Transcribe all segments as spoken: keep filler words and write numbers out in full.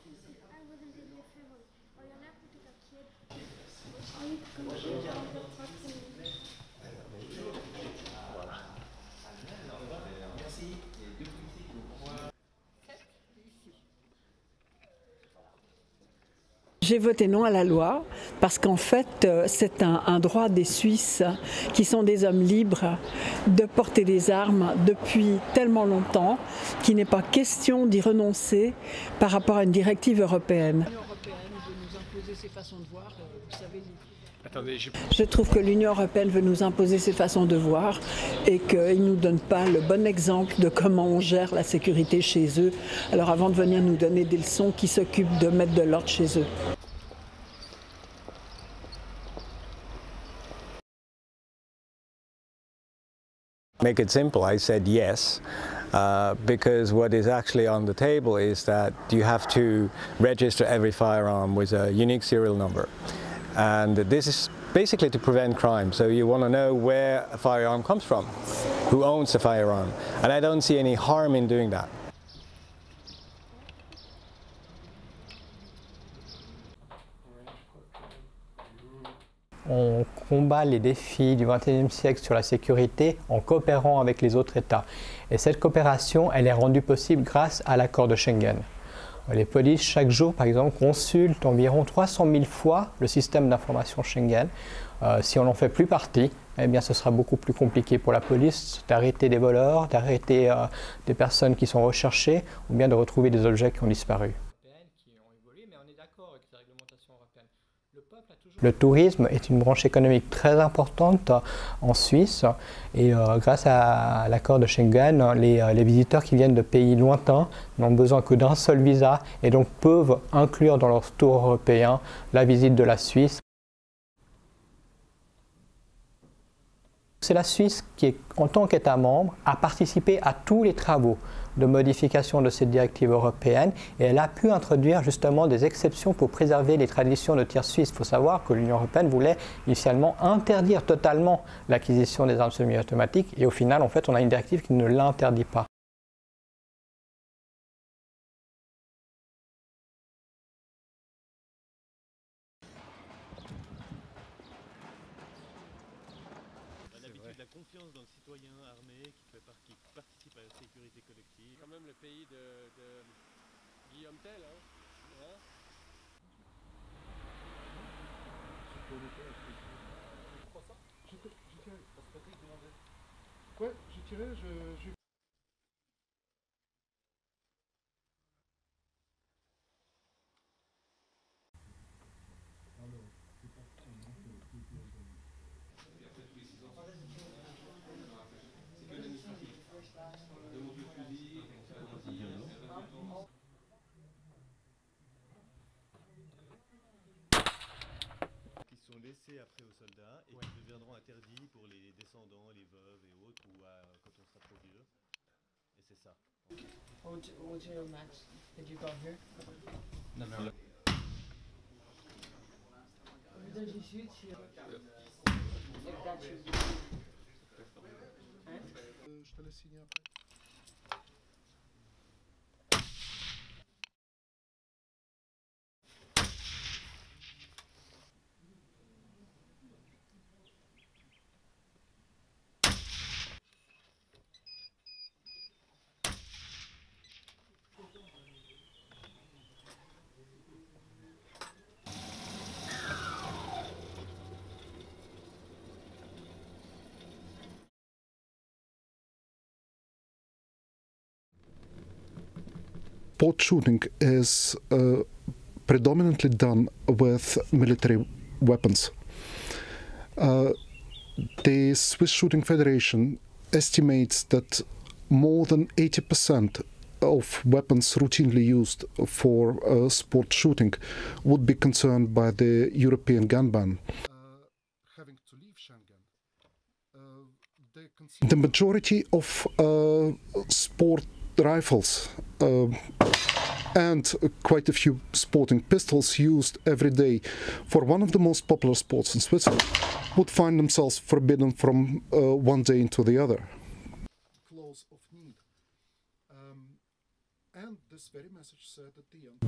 I wouldn't be your family. Or you'll never be a kid. Or you could go to the parking. Merci. Et deux petits qui nous croient. J'ai voté non à la loi parce qu'en fait c'est un, un droit des Suisses qui sont des hommes libres de porter des armes depuis tellement longtemps qu'il n'est pas question d'y renoncer par rapport à une directive européenne. L'Union européenne veut nous imposer ses façons de voir, vous savez. Attendez, je... je trouve que l'Union européenne veut nous imposer ses façons de voir et qu'ils ne nous donnent pas le bon exemple de comment on gère la sécurité chez eux. Alors avant de venir nous donner des leçons, qui s'occupent de mettre de l'ordre chez eux. Make it simple, I said yes, uh, because what is actually on the table is that you have to register every firearm with a unique serial number. And this is basically to prevent crime, so you want to know where a firearm comes from, who owns the firearm, and I don't see any harm in doing that. On combat les défis du vingt et unième siècle sur la sécurité en coopérant avec les autres États. Et cette coopération, elle est rendue possible grâce à l'accord de Schengen. Les polices, chaque jour, par exemple, consultent environ trois cent mille fois le système d'information Schengen. Euh, si on n'en fait plus partie, eh bien, ce sera beaucoup plus compliqué pour la police d'arrêter des voleurs, d'arrêter euh, des personnes qui sont recherchées ou bien de retrouver des objets qui ont disparu. Le tourisme est une branche économique très importante en Suisse et euh, grâce à l'accord de Schengen, les, les visiteurs qui viennent de pays lointains n'ont besoin que d'un seul visa et donc peuvent inclure dans leur tour européen la visite de la Suisse. C'est la Suisse qui, en tant qu'État membre, a participé à tous les travaux de modification de cette directive européenne et elle a pu introduire justement des exceptions pour préserver les traditions de tir suisse. Il faut savoir que l'Union européenne voulait initialement interdire totalement l'acquisition des armes semi-automatiques et au final, en fait, on a une directive qui ne l'interdit pas. Confiance dans le citoyen armé qui, fait part, qui participe à la sécurité collective. Quand même le pays de, de Guillaume Tell, hein, hein. Je tirais, je tirais, parce que Patrick demandait. Ouais, je tirais, je... je... après aux soldats et ouais. Qui deviendront interdits pour les descendants, les veuves et autres ou à, quand on sera trop vieux. Et c'est ça. What was your match that you got here? No, no. No. Je te laisse signer après. Sport shooting is uh, predominantly done with military weapons. Uh, the Swiss Shooting Federation estimates that more than eighty percent of weapons routinely used for uh, sport shooting would be concerned by the European gun ban. Uh, having to leave Schengen, uh, the majority of uh, sport rifles uh, and quite a few sporting pistols used every day for one of the most popular sports in Switzerland would find themselves forbidden from uh, one day into the other. Clause of need. Um,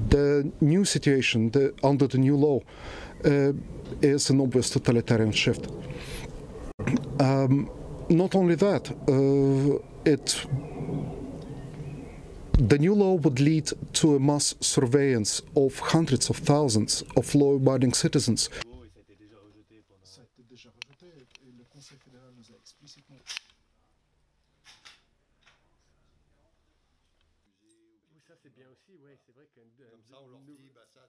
The new situation the, under the new law uh, is an obvious totalitarian shift. Um, not only that, uh, it, the new law would lead to a mass surveillance of hundreds of thousands of law-abiding citizens. Ça, c'est bien aussi, oui, c'est vrai que... Comme ça, on leur dit, bah ça...